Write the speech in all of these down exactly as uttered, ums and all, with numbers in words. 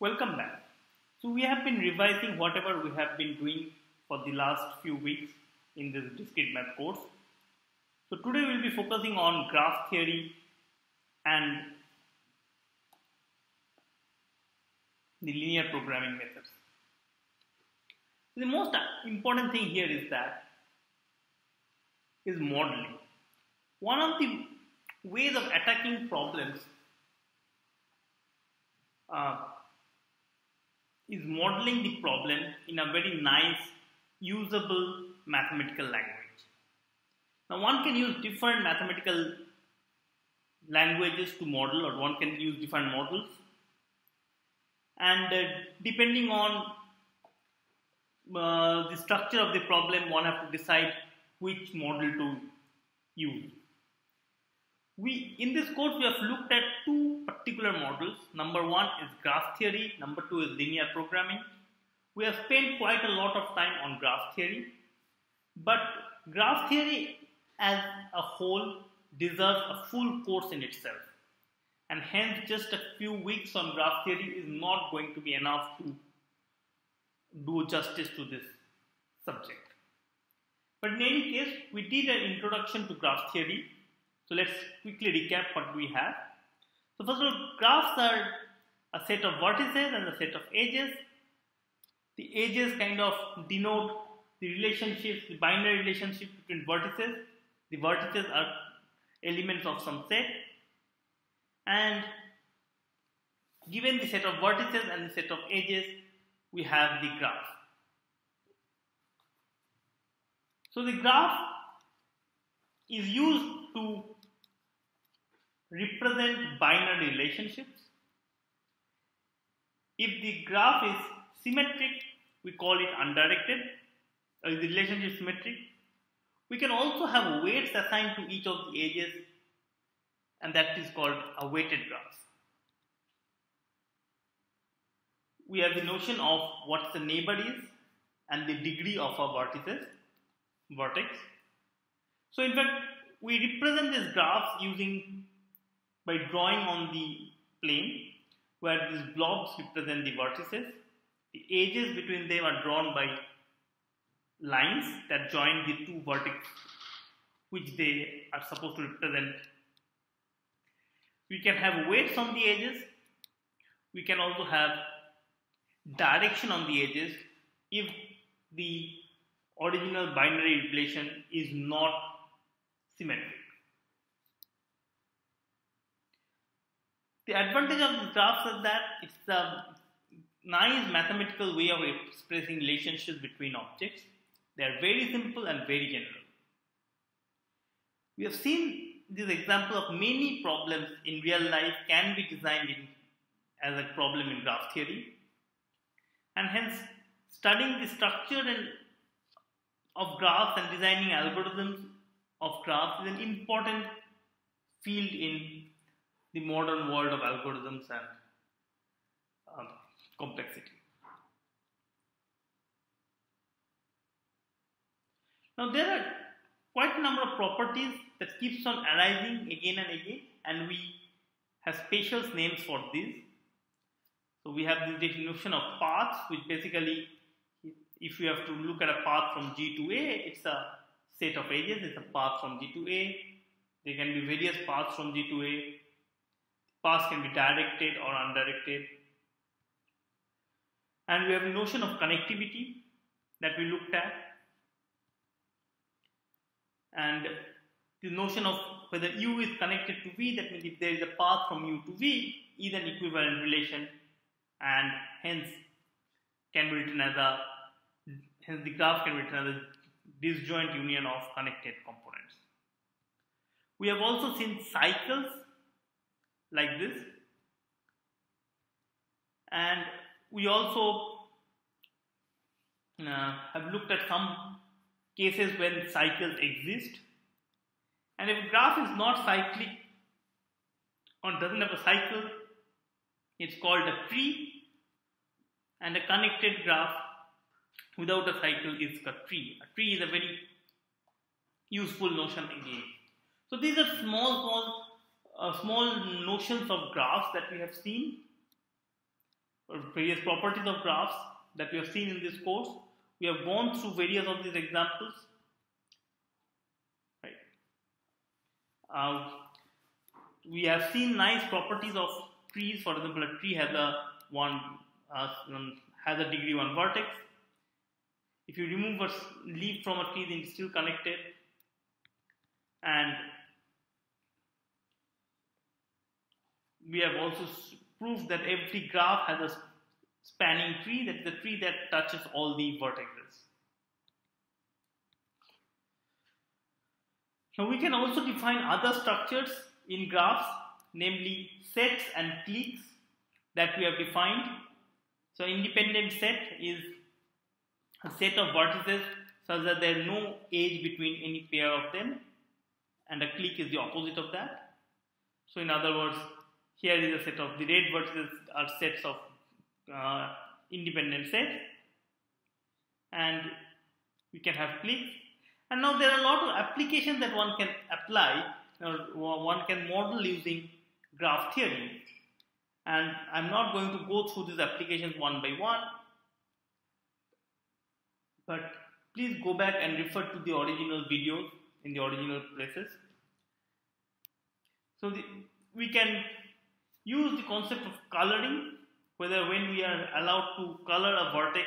Welcome back. So we have been revising whatever we have been doing for the last few weeks in this discrete math course. So today we will be focusing on graph theory and the linear programming methods. The most important thing here is that is modeling. One of the ways of attacking problems uh, is modeling the problem in a very nice, usable mathematical language. Now one can use different mathematical languages to model, or one can use different models, and uh, depending on uh, the structure of the problem, one has to decide which model to use. We, in this course, we have looked at two particular models. Number one is graph theory, number two is linear programming. We have spent quite a lot of time on graph theory, but graph theory as a whole deserves a full course in itself, and hence just a few weeks on graph theory is not going to be enough to do justice to this subject. But in any case, we did an introduction to graph theory. So let's quickly recap what we have. So first of all, graphs are a set of vertices and a set of edges. The edges kind of denote the relationships, the binary relationship between vertices. The vertices are elements of some set. And given the set of vertices and the set of edges, we have the graph. So the graph is used to represent binary relationships. If the graph is symmetric, we call it undirected, or if the relationship is symmetric. We can also have weights assigned to each of the edges, and that is called a weighted graph. We have the notion of what the neighbor is and the degree of our vertices, vertex. So in fact, we represent these graphs using by drawing on the plane where these blobs represent the vertices. The edges between them are drawn by lines that join the two vertices, which they are supposed to represent. We can have weights on the edges. We can also have direction on the edges if the original binary relation is not symmetric. The advantage of the graphs is that it's a nice mathematical way of expressing relationships between objects. They are very simple and very general. We have seen this example of many problems in real life can be designed in, as a problem in graph theory, and hence studying the structure and of graphs and designing algorithms of graphs is an important field in the modern world of algorithms and um, complexity. Now there are quite a number of properties that keeps on arising again and again, and we have special names for these. So we have the notion of paths, which basically, if you have to look at a path from G to A, it's a set of edges, it's a path from G to A. There can be various paths from G to A. Paths can be directed or undirected. And we have a notion of connectivity that we looked at. And the notion of whether U is connected to V, that means if there is a path from U to V, is an equivalent relation, and hence can be written as a Hence, the graph can be written as a disjoint union of connected components. We have also seen cycles like this, and we also uh, have looked at some cases when cycles exist. And if a graph is not cyclic or doesn't have a cycle, it's called a tree, and a connected graph without a cycle is a tree. A tree is a very useful notion again. So these are small, small, uh, small notions of graphs that we have seen. various properties of graphs that we have seen in this course. We have gone through various of these examples. Right. Uh, we have seen nice properties of trees. For example, a tree has a one uh, has a degree one vertex. If you remove a leaf from a tree, then it's still connected. And we have also proved that every graph has a spanning tree, that is the tree that touches all the vertices. Now we can also define other structures in graphs, namely sets and cliques that we have defined. So independent set is a set of vertices such that there is no edge between any pair of them, and a clique is the opposite of that. So in other words, here is a set of the red vertices are sets of uh, independent sets, and we can have cliques. And now there are a lot of applications that one can apply, or one can model using graph theory, and I'm not going to go through these applications one by one, but please go back and refer to the original videos in the original places. So the, we can use the concept of coloring, whether when we are allowed to color a vertex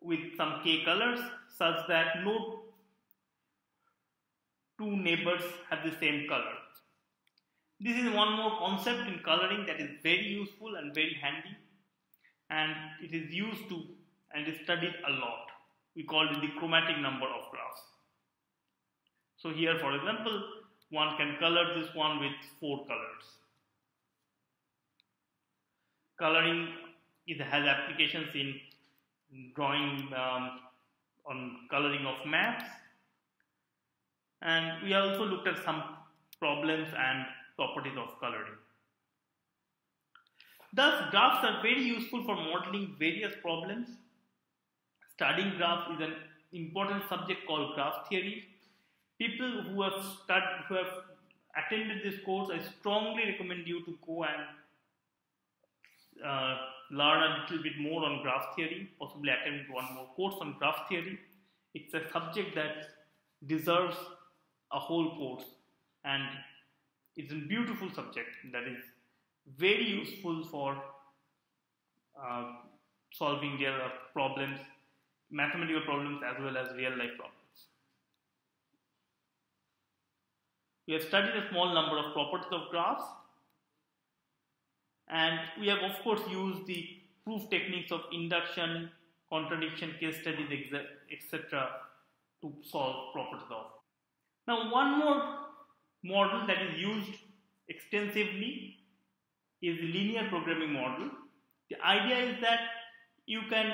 with some k colors such that no two neighbors have the same color. This is one more concept in coloring that is very useful and very handy, and it is used to and is studied a lot. We call it the chromatic number of graphs. So here, for example, one can color this one with four colors. Coloring is, has applications in drawing, um, on coloring of maps, and we also looked at some problems and properties of coloring. Thus, graphs are very useful for modeling various problems. Studying graphs is an important subject called graph theory. People who have studied, who have attended this course, I strongly recommend you to go and uh, learn a little bit more on graph theory, possibly attend one more course on graph theory. It's a subject that deserves a whole course, and it's a beautiful subject that is very useful for uh, solving their problems, mathematical problems as well as real life problems. We have studied a small number of properties of graphs, and we have of course used the proof techniques of induction, contradiction, case studies, et cetera to solve properties of. Now, one more model that is used extensively is the linear programming model. The idea is that you can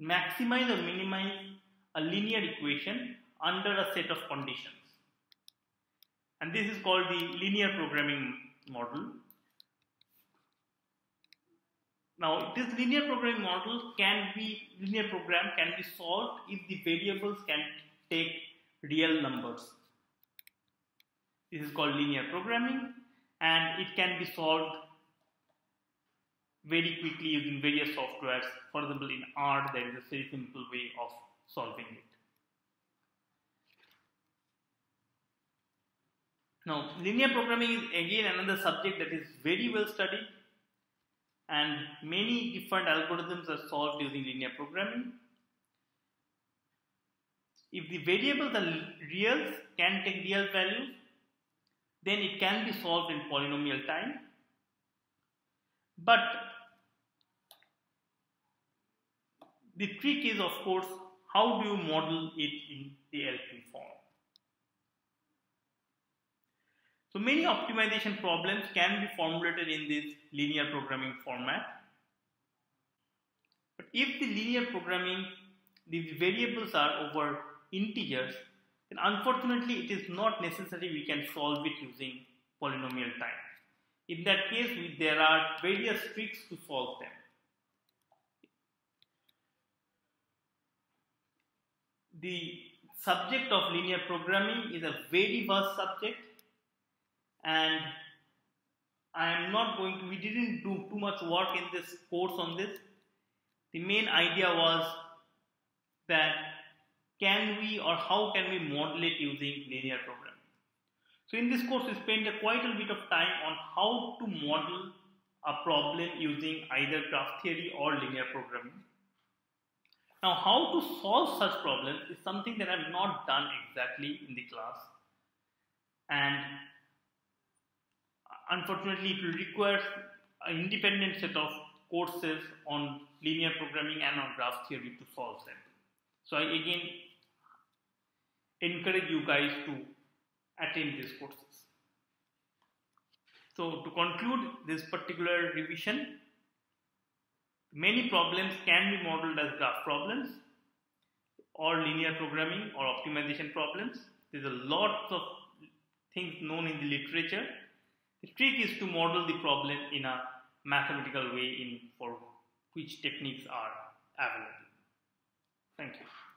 maximize or minimize a linear equation under a set of conditions. And this is called the linear programming model. Now, this linear programming model can be, linear program can be solved if the variables can take real numbers. This is called linear programming, and it can be solved very quickly using various softwares. For example, in R, there is a very simple way of solving it. Now, linear programming is again another subject that is very well studied, and many different algorithms are solved using linear programming. If the variables are reals, can take real values, then it can be solved in polynomial time. But the trick is, of course, how do you model it in the L P form? So many optimization problems can be formulated in this linear programming format. But if the linear programming, the variables are over integers, then unfortunately it is not necessary we can solve it using polynomial time. In that case, we, there are various tricks to solve them. The subject of linear programming is a very vast subject, and I am not going to, we didn't do too much work in this course on this. The main idea was that can we or how can we modulate using linear programming. So in this course we spent a quite a bit of time on how to model a problem using either graph theory or linear programming. Now how to solve such problems is something that I have not done exactly in the class, and unfortunately it will require an independent set of courses on linear programming and on graph theory to solve them. So I again encourage you guys to attend these courses. So to conclude this particular revision, many problems can be modeled as graph problems or linear programming or optimization problems. There's a lot of things known in the literature. The trick is to model the problem in a mathematical way in for which techniques are available. Thank you.